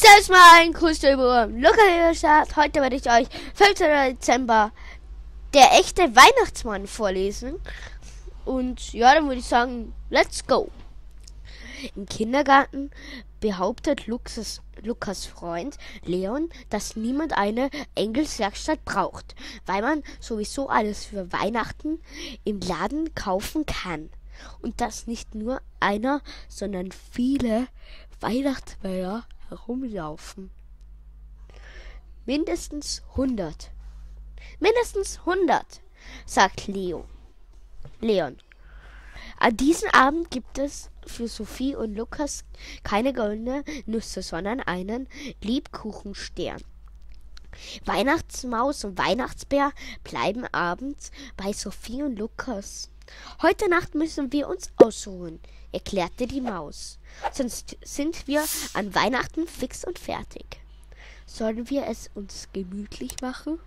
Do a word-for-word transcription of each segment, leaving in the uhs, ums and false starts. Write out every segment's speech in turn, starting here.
Selbst mal ein Grüße über Lukas. Heute werde ich euch fünfzehnten Dezember der echte Weihnachtsmann vorlesen. Und ja, dann würde ich sagen, let's go. Im Kindergarten behauptet Luxus, Lukas Freund Leon, dass niemand eine Engelswerkstatt braucht, weil man sowieso alles für Weihnachten im Laden kaufen kann. Und dass nicht nur einer, sondern viele Weihnachtsmänner herumlaufen. Mindestens hundert. Mindestens hundert, sagt Leo. Leon. An diesem Abend gibt es für Sophie und Lukas keine goldene Nüsse, sondern einen Lebkuchenstern. Weihnachtsmaus und Weihnachtsbär bleiben abends bei Sophie und Lukas. Heute Nacht müssen wir uns ausruhen, erklärte die Maus. Sonst sind wir an Weihnachten fix und fertig. Sollen wir es uns gemütlich machen?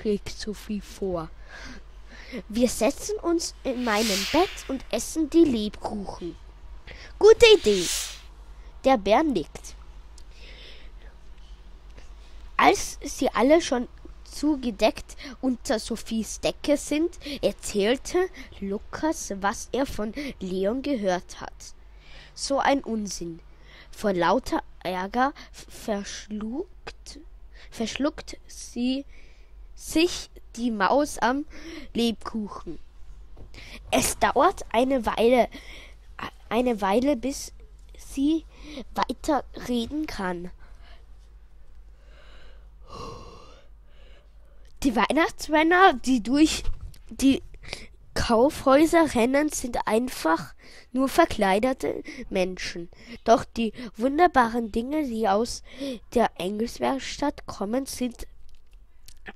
Schlägt Sophie vor. Wir setzen uns in meinem Bett und essen die Lebkuchen. Gute Idee. Der Bär nickt. Als sie alle schon zugedeckt unter Sophies Decke sind, erzählte Lukas, was er von Leon gehört hat. So ein Unsinn. Vor lauter Ärger verschluckt, verschluckt sie sich die Maus am Lebkuchen. Es dauert eine Weile, eine Weile, bis sie weiter reden kann. Die Weihnachtsmänner, die durch die Kaufhäuser rennen, sind einfach nur verkleidete Menschen. Doch die wunderbaren Dinge, die aus der Engelswerkstatt kommen, sind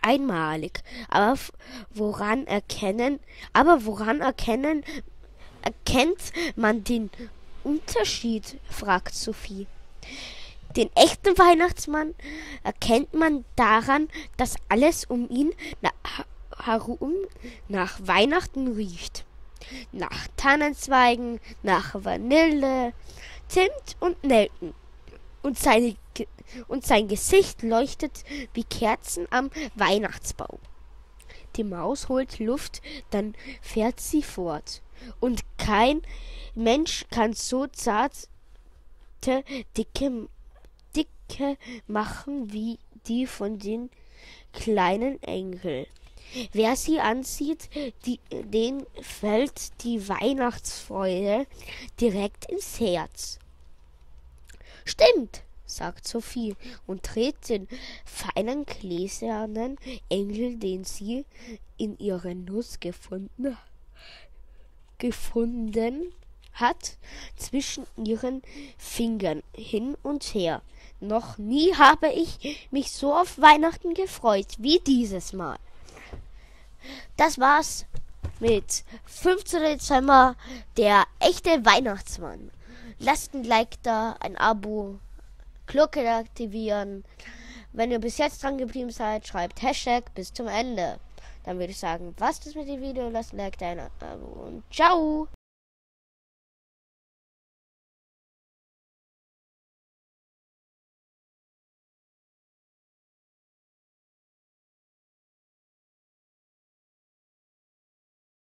einmalig. Aber woran erkennen, aber woran erkennen, erkennt man den Unterschied? Fragt Sophie. Den echten Weihnachtsmann erkennt man daran, dass alles um ihn herum nach Weihnachten riecht. Nach Tannenzweigen, nach Vanille, Zimt und Nelken. Und, seine, und sein Gesicht leuchtet wie Kerzen am Weihnachtsbaum. Die Maus holt Luft, dann fährt sie fort. Und kein Mensch kann so zarte, dicke machen wie die von den kleinen Engeln. Wer sie ansieht, die, den fällt die Weihnachtsfreude direkt ins Herz. Stimmt, sagt Sophie und dreht den feinen gläsernen Engel, den sie in ihrer Nuss gefunden, gefunden hat, zwischen ihren Fingern hin und her. Noch nie habe ich mich so auf Weihnachten gefreut wie dieses Mal. Das war's mit fünfzehnten Dezember, der echte Weihnachtsmann. Lasst ein Like da, ein Abo, Glocke aktivieren. Wenn ihr bis jetzt dran geblieben seid, schreibt Hashtag bis zum Ende. Dann würde ich sagen, was ist mit dem Video? Lasst ein Like da, ein Abo und ciao!